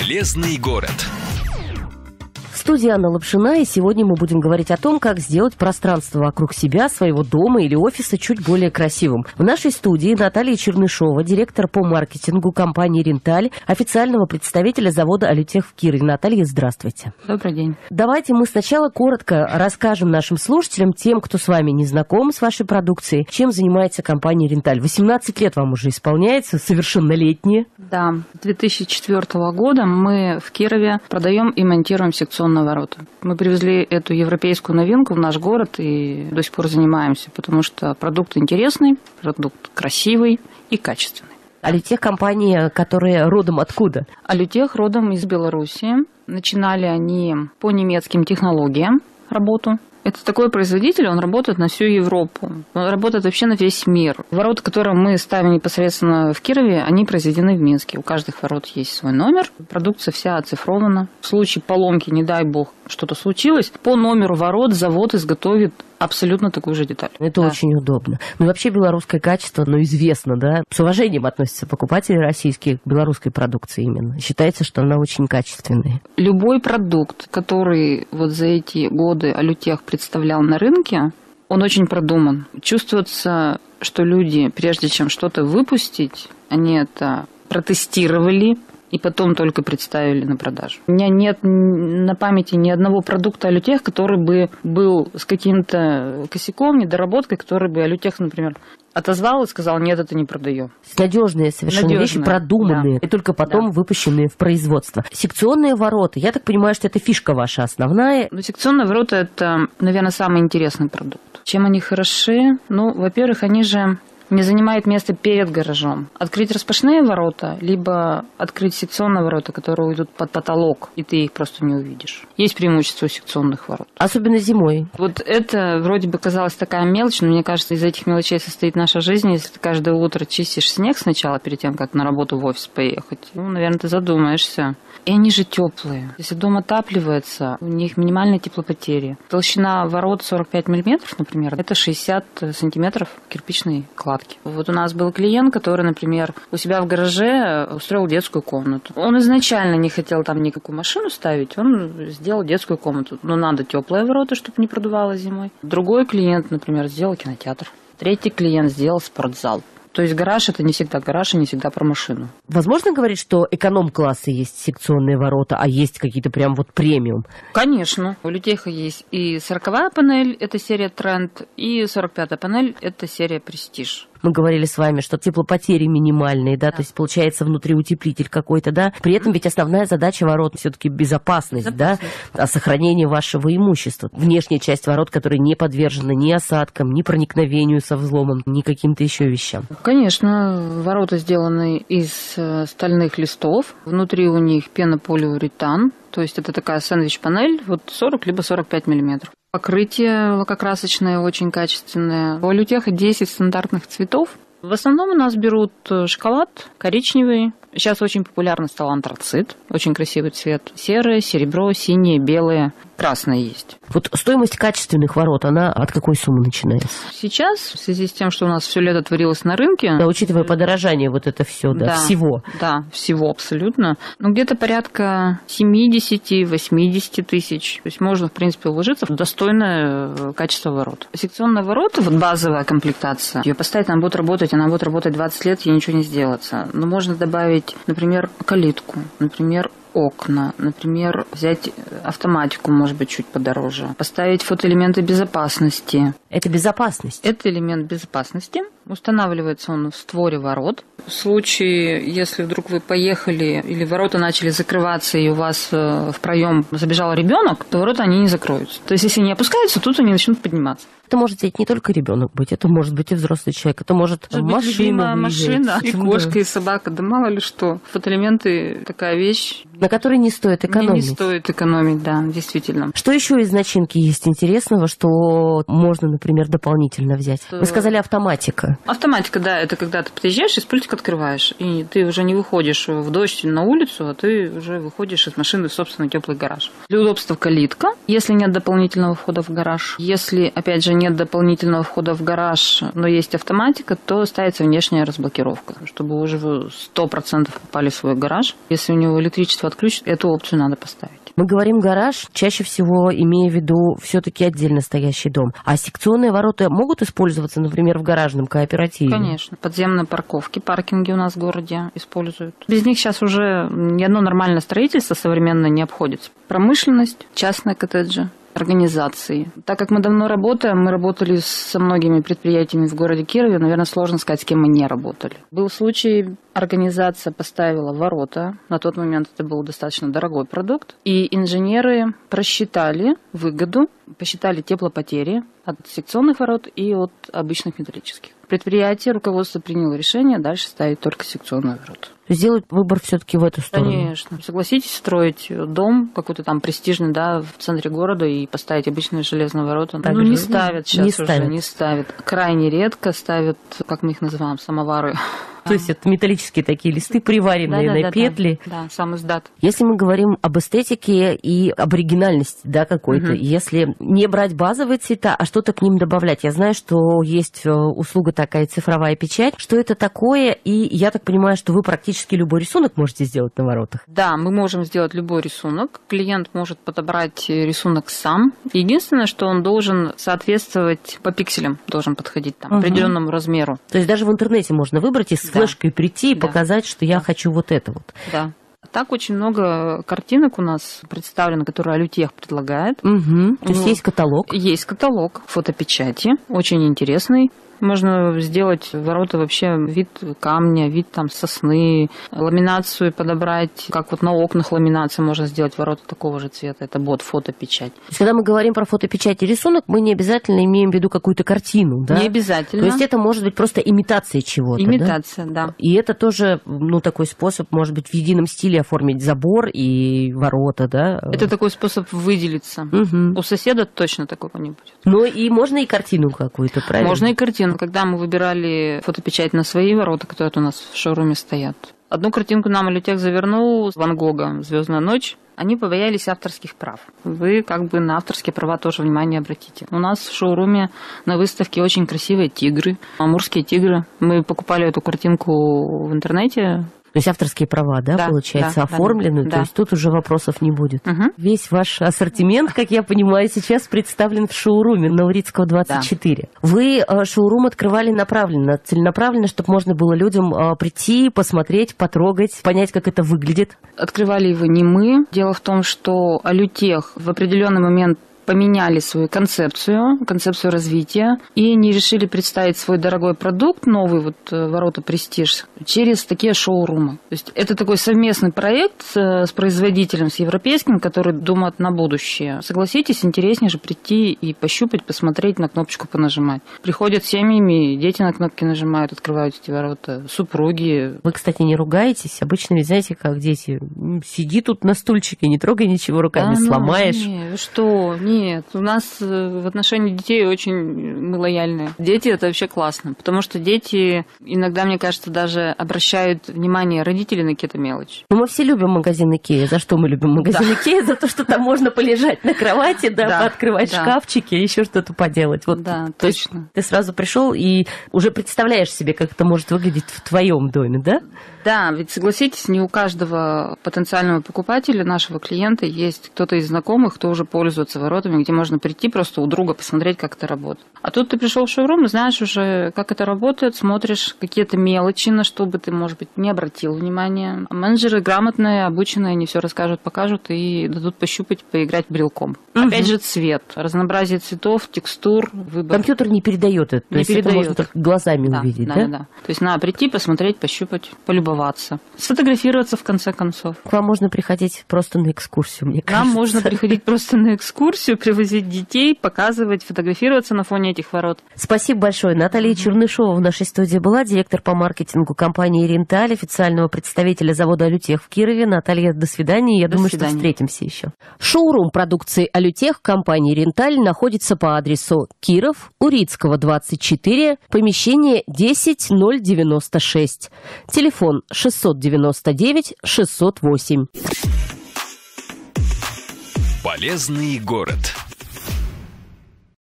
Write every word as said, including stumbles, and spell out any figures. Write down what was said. Полезный город. В студии Анна Лапшина, и сегодня мы будем говорить о том, как сделать пространство вокруг себя, своего дома или офиса чуть более красивым. В нашей студии Наталья Чернышова, директор по маркетингу компании «Ренталь», официального представителя завода «Алютех» в Кирове. Наталья, здравствуйте. Добрый день. Давайте мы сначала коротко расскажем нашим слушателям, тем, кто с вами не знаком с вашей продукцией, чем занимается компания «Ренталь». восемнадцать лет вам уже исполняется, совершеннолетние. Да, с две тысячи четвёртого года мы в Кирове продаем и монтируем секционные ворота. Мы привезли эту европейскую новинку в наш город и до сих пор занимаемся, потому что продукт интересный, продукт красивый и качественный. Алютех — компания, которая родом откуда? Алютех родом из Белоруссии. Начинали они по немецким технологиям работу. Это такой производитель, он работает на всю Европу, он работает вообще на весь мир. Ворота, которые мы ставим непосредственно в Кирове, они произведены в Минске. У каждых ворот есть свой номер, продукция вся оцифрована. В случае поломки, не дай бог, что-то случилось, по номеру ворот завод изготовит абсолютно такую же деталь. Это да. Очень удобно. Ну, вообще белорусское качество, ну, известно, да? С уважением относятся покупатели российские к белорусской продукции именно. Считается, что она очень качественная. Любой продукт, который вот за эти годы Алютех представлял на рынке, он очень продуман. Чувствуется, что люди, прежде чем что-то выпустить, они это протестировали, и потом только представили на продажу. У меня нет на памяти ни одного продукта Алютех, который бы был с каким-то косяком, недоработкой, который бы Алютех, например, отозвал и сказал: нет, это не продаю. Надежные совершенно Надежные. вещи, продуманные, да. и только потом да. выпущенные в производство. Секционные ворота, я так понимаю, что это фишка ваша основная. Но секционные ворота – это, наверное, самый интересный продукт. Чем они хороши? Ну, во-первых, они же не занимает место перед гаражом. Открыть распашные ворота, либо открыть секционные ворота, которые уйдут под потолок, и ты их просто не увидишь. Есть преимущество секционных ворот. Особенно зимой. Вот это вроде бы казалось такая мелочь, но мне кажется, из этих мелочей состоит наша жизнь. Если ты каждое утро чистишь снег сначала, перед тем, как на работу в офис поехать, ну, наверное, ты задумаешься. И они же теплые. Если дом отапливается, у них минимальные теплопотери. Толщина ворот сорок пять миллиметров, например, это шестьдесят сантиметров кирпичной кладки. Вот у нас был клиент, который, например, у себя в гараже устроил детскую комнату. Он изначально не хотел там никакую машину ставить, он сделал детскую комнату. Но надо теплые ворота, чтобы не продувало зимой. Другой клиент, например, сделал кинотеатр. Третий клиент сделал спортзал. То есть гараж – это не всегда гараж и не всегда про машину. Возможно говорить, что эконом-классы есть секционные ворота, а есть какие-то прям вот премиум? Конечно. У Алютеха есть и сороковая панель – это серия «Тренд», и сорок пятая панель – это серия «Престиж». Мы говорили с вами, что теплопотери минимальные, да, да. то есть получается внутри утеплитель какой-то, да. При этом ведь основная задача ворот все-таки безопасность, безопасность, да, сохранение вашего имущества. Внешняя часть ворот, которая не подвержена ни осадкам, ни проникновению со взломом, ни каким-то еще вещам. Конечно, ворота сделаны из стальных листов, внутри у них пенополиуретан, то есть это такая сэндвич-панель, вот сорок либо сорок пять миллиметров. Покрытие лакокрасочное, очень качественное. У Алютеха десять стандартных цветов. В основном у нас берут шоколад, коричневый. Сейчас очень популярно стал антрацит. Очень красивый цвет. Серое, серебро, синее, белое, красное есть. Вот стоимость качественных ворот, она от какой суммы начинается? Сейчас, в связи с тем, что у нас все лето творилось на рынке... Да, учитывая подорожание вот это все, да, да всего. Да, всего абсолютно. Ну, где-то порядка семидесяти-восьмидесяти тысяч. То есть можно, в принципе, уложиться в достойное качество ворот. Секционные ворота, вот базовая комплектация, ее поставить, она будет работать, она будет работать двадцать лет, ей ничего не сделается. Но можно добавить, например, калитку, например, окна, например, взять автоматику, может быть, чуть подороже, поставить фотоэлементы безопасности. Это безопасность? Это элемент безопасности. Устанавливается он в створе ворот. В случае, если вдруг вы поехали или ворота начали закрываться, и у вас в проем забежал ребенок, то ворота они не закроются. То есть, если не опускаются, тут они начнут подниматься. Это может быть не только ребенок быть, это может быть и взрослый человек, это может, может машина, машина, и кошка, и собака, да мало ли что. Фотоэлементы такая вещь, на которой не стоит экономить. Не, не стоит экономить, да, действительно. Что еще из начинки есть интересного, что можно, например, дополнительно взять? Вы сказали автоматика. автоматика. Автоматика, да, это когда ты подъезжаешь и с пультика открываешь, и ты уже не выходишь в дождь на улицу, а ты уже выходишь из машины в собственный теплый гараж. Для удобства калитка, если нет дополнительного входа в гараж. Если, опять же, нет дополнительного входа в гараж, но есть автоматика, то ставится внешняя разблокировка, чтобы уже сто процентов попали в свой гараж. Если у него электричество отключат, эту опцию надо поставить. Мы говорим гараж, чаще всего имея в виду все-таки отдельно стоящий дом. А секционные ворота могут использоваться, например, в гаражном кооперативе? Конечно. Подземные парковки, паркинги у нас в городе используют. Без них сейчас уже ни одно нормальное строительство современное не обходится. Промышленность, частные коттеджи, организации. Так как мы давно работаем, мы работали со многими предприятиями в городе Кирове, наверное, сложно сказать, с кем мы не работали. Был случай, организация поставила ворота, на тот момент это был достаточно дорогой продукт, и инженеры просчитали выгоду, посчитали теплопотери от секционных ворот и от обычных металлических. Предприятие, руководство приняло решение дальше ставить только секционный ворот. Сделать выбор все-таки в эту сторону. Конечно. Согласитесь, строить дом какой-то там престижный, да, в центре города и поставить обычные железные ворота. Так ну, же. не ставят сейчас не уже, ставят. не ставят. Крайне редко ставят, как мы их называем, самовары. То есть это металлические такие листы, приваренные да, да, на да, петли. Да, да, сам издат. Если мы говорим об эстетике и об оригинальности, да, какой-то, угу. если не брать базовые цвета, а что-то к ним добавлять. Я знаю, что есть услуга такая цифровая печать. Что это такое? И я так понимаю, что вы практически любой рисунок можете сделать на воротах. Да, мы можем сделать любой рисунок. Клиент может подобрать рисунок сам. Единственное, что он должен соответствовать по пикселям, должен подходить там, угу. определенному размеру. То есть даже в интернете можно выбрать и с флешкой да. прийти и да. показать, что я да. хочу вот это вот. Да. Так очень много картинок у нас представлено, которые Алютех предлагает. Угу. То есть ну, есть каталог? Есть каталог фотопечати, очень интересный. Можно сделать ворота вообще вид камня, вид там сосны, ламинацию подобрать. Как вот на окнах ламинация можно сделать ворота такого же цвета. Это будет фотопечать. То есть, когда мы говорим про фотопечать и рисунок, мы не обязательно имеем в виду какую-то картину, да? Не обязательно. То есть это может быть просто имитация чего-то, Имитация, да? да. И это тоже, ну, такой способ, может быть, в едином стиле оформить забор и ворота, да? Это такой способ выделиться. Угу. У соседа точно такого не будет. Ну, и можно и картину какую-то, правильно? Можно и картину. Когда мы выбирали фотопечать на свои ворота, которые у нас в шоуруме стоят, одну картинку нам Алютех завернул с Ван Гога «Звездная ночь». Они побоялись авторских прав. Вы как бы на авторские права тоже внимание обратите. У нас в шоуруме на выставке очень красивые тигры, амурские тигры. Мы покупали эту картинку в интернете. То есть авторские права, да, да получается, да, оформлены, да, да. то есть тут уже вопросов не будет. Угу. Весь ваш ассортимент, как я понимаю, сейчас представлен в шоуруме на Урицкого двадцать четыре. Да. Вы шоурум открывали направленно, целенаправленно, чтобы можно было людям прийти, посмотреть, потрогать, понять, как это выглядит? Открывали его не мы. Дело в том, что Алютех в определенный момент поменяли свою концепцию, концепцию развития, и они решили представить свой дорогой продукт, новый вот ворота «Престиж», через такие шоурумы. То есть это такой совместный проект с производителем, с европейским, который думает на будущее. Согласитесь, интереснее же прийти и пощупать, посмотреть, на кнопочку понажимать. Приходят семьями, дети на кнопки нажимают, открывают эти ворота, супруги. Вы, кстати, не ругаетесь? Обычно ведь знаете, как дети, сиди тут на стульчике, не трогай ничего руками, да, сломаешь. Не, что? Не Нет, у нас в отношении детей очень мы лояльны. Дети – это вообще классно, потому что дети иногда, мне кажется, даже обращают внимание родителей на какие-то мелочи. Ну, мы все любим магазин Икея. За что мы любим магазин да. Икея? За то, что там можно полежать на кровати, да, да открывать да. шкафчики, еще что-то поделать. Вот, да, то точно. Есть, ты сразу пришел и уже представляешь себе, как это может выглядеть в твоем доме, да? Да, ведь согласитесь, не у каждого потенциального покупателя, нашего клиента, есть кто-то из знакомых, кто уже пользуется воротами, где можно прийти просто у друга посмотреть, как это работает. А тут ты пришел в шоурум, знаешь уже, как это работает, смотришь какие-то мелочи, на что бы ты, может быть, не обратил внимания. А менеджеры грамотные, обученные, они все расскажут, покажут и дадут пощупать, поиграть брелком. Угу. Опять же цвет, разнообразие цветов, текстур, выбор. Компьютер не передает это, то не есть передает. Это можно только глазами да, увидеть, да, да? Да, да. То есть надо прийти, посмотреть, пощупать, полюбоваться, сфотографироваться в конце концов. К вам можно приходить просто на экскурсию, мне кажется. К нам можно приходить просто на экскурсию. Белоруссию, привозить детей, показывать, фотографироваться на фоне этих ворот. Спасибо большое. Наталья Чернышова в нашей студии была, директор по маркетингу компании «Ренталь», официального представителя завода «Алютех» в Кирове. Наталья, до свидания. Я до думаю, свидания. Что встретимся еще. Шоурум продукции «Алютех» компании «Ренталь» находится по адресу Киров, Урицкого, двадцать четыре, помещение десять ноль девяносто шесть. Телефон шестьсот девяносто девять шестьсот восемь. Полезный город.